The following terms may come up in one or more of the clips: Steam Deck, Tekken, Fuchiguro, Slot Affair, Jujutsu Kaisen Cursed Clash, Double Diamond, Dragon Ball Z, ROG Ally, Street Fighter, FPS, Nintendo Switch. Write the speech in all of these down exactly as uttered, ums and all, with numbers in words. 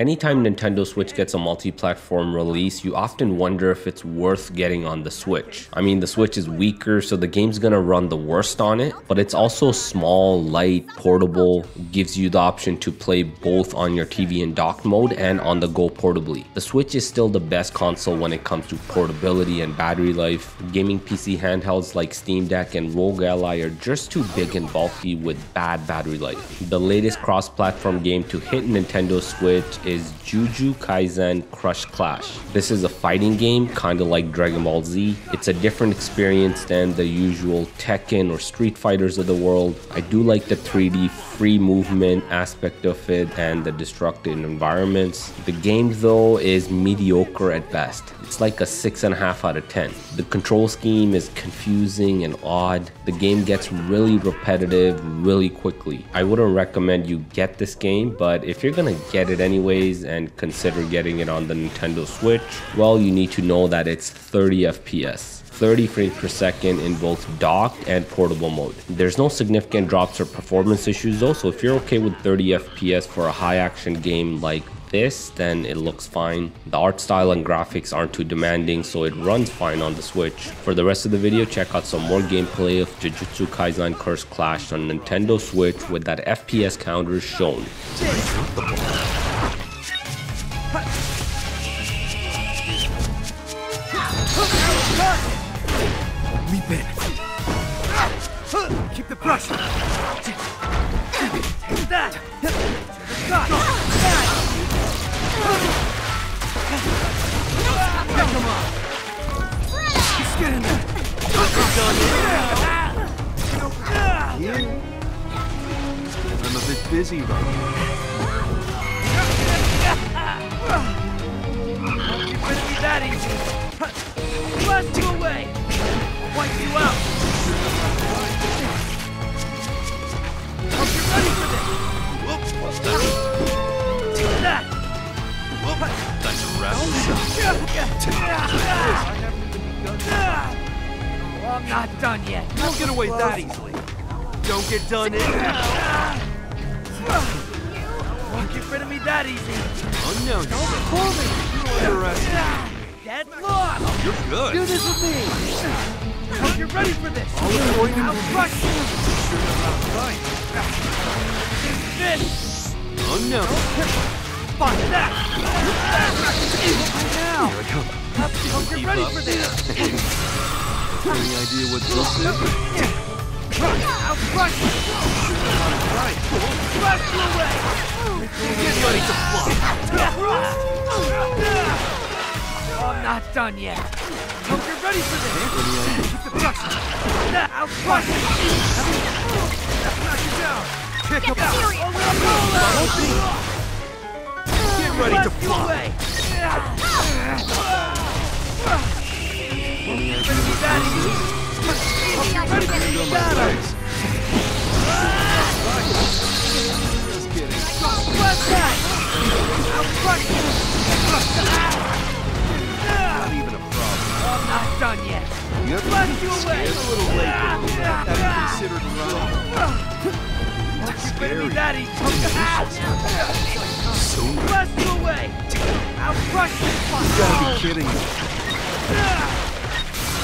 Anytime Nintendo Switch gets a multi-platform release, you often wonder if it's worth getting on the Switch. I mean, the Switch is weaker, so the game's gonna run the worst on it, but it's also small, light, portable, gives you the option to play both on your T V in dock mode and on the go portably. The Switch is still the best console when it comes to portability and battery life. Gaming P C handhelds like Steam Deck and ROG Ally are just too big and bulky with bad battery life. The latest cross-platform game to hit Nintendo Switch is Jujutsu Kaisen Cursed Clash. This is a fighting game, kinda like Dragon Ball Z. It's a different experience than the usual Tekken or Street Fighters of the world. I do like the three D free movement aspect of it and the destructive environments. The game though is mediocre at best. It's like a six and a half out of ten. The control scheme is confusing and odd. The game gets really repetitive really quickly. I wouldn't recommend you get this game, but if you're gonna get it anyway and consider getting it on the Nintendo Switch, well, you need to know that it's thirty F P S. thirty frames per second in both docked and portable mode. There's no significant drops or performance issues though, so if you're okay with thirty F P S for a high action game like this, then it looks fine. The art style and graphics aren't too demanding, so it runs fine on the Switch. For the rest of the video, check out some more gameplay of Jujutsu Kaisen Cursed Clash on Nintendo Switch with that F P S counter shown. Leap in. Keep the pressure. That. That. Come on. Just get in there. Yeah. I'm a bit busy right now. You couldn't be that easy. Blast you away. Wipe you out! Hope you're ready for this! Whoop! Do that! Whoop! That's a round shot! Well, I'm not done yet. You don't get away that easily. Don't get done in now. Won't get rid of me that easy. Oh no! Don't pull me! You're under arrest. Dead lock! You're good! Do this with me! Hope you're ready for this! I'll rush you! Right. This! Oh no! Fuck that! Now! Here I come. Hope you're ready for this! Any idea what this is? I'll rush you! Rush you away! Get ready to fly! Oh, I'm not done yet! Hope you're ready for this! Keep the pressure! I'll crush it! Knock you down! Kick him out! Get ready to fly! Any idea what that is? Hope you're ready for the battle! Just kidding. What's that? I'll crush you! Not even a problem. I'm not done yet. Yep. Blast you away. It's a little late. That's considered wrong. It's scary. That easy. So blast you away. I'll crush you. You gotta be kidding me.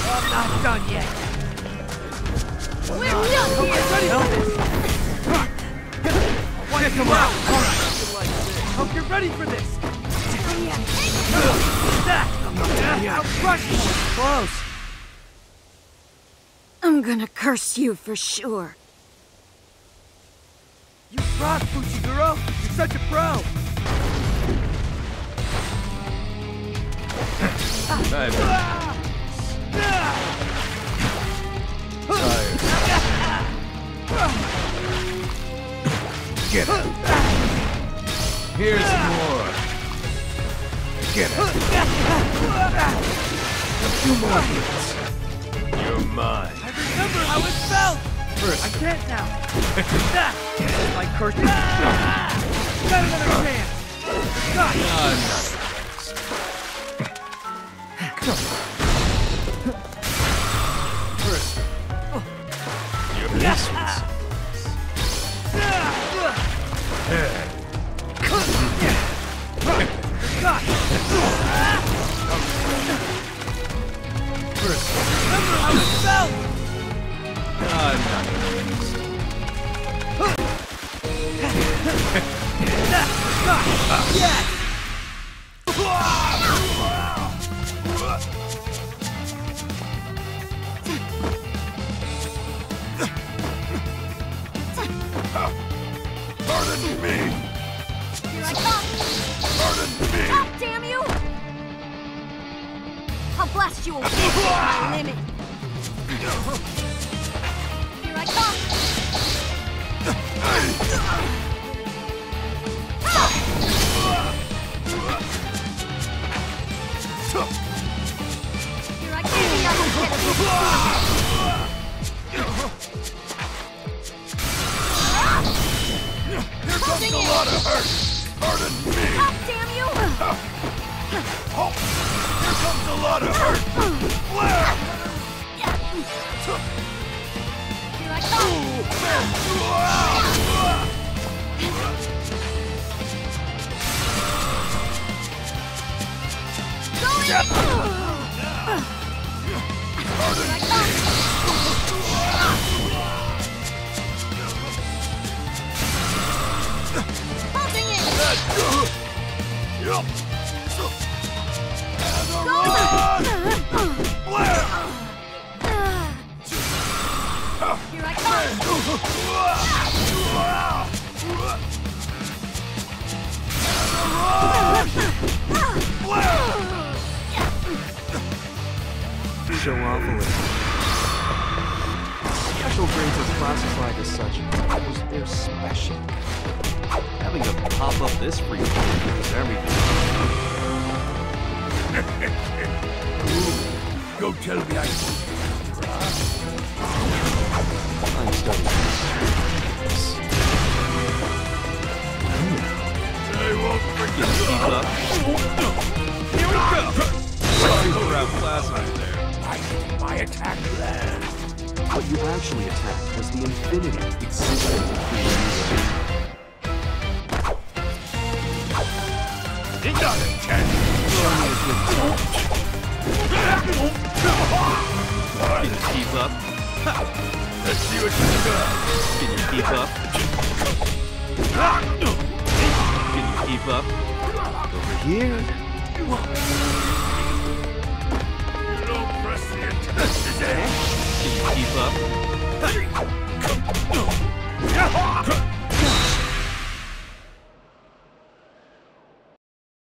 I'm not done yet. We're not here. I'm ready for this. Kick him out. All right. Hope you're ready for this. That. Yeah. Close. I'm gonna curse you for sure. You rock, Fuchiguro! You're such a pro! Tired. Get it. Here's more. Get it. A few more hits. You're mine. I remember how it felt! First. I can't now. My curtain. Got another chance. Gosh. No, come on. First. Your missions. Pardon me! Here I come! Pardon me! God damn you! I'll blast you away from my limit! Here I come! Here I come. Here comes a lot of hurt. Pardon me. God damn you! Oh, here comes a lot of hurt. Flare. Here I come. Going. Pardon me. Holding it. Yup. And a run. Here I come. And a run. So awful. Special grades of classes like as such, because they're special. Having to pop up this free one is everything. Go tell me I can. I'm studying. I won't forget. Here we go! I my attack land. What you actually attacked was the infinity existing between you. Did not intend. Can you keep up? Let's see what you got. Can you keep up? Can you keep up? Over here. Can you keep up?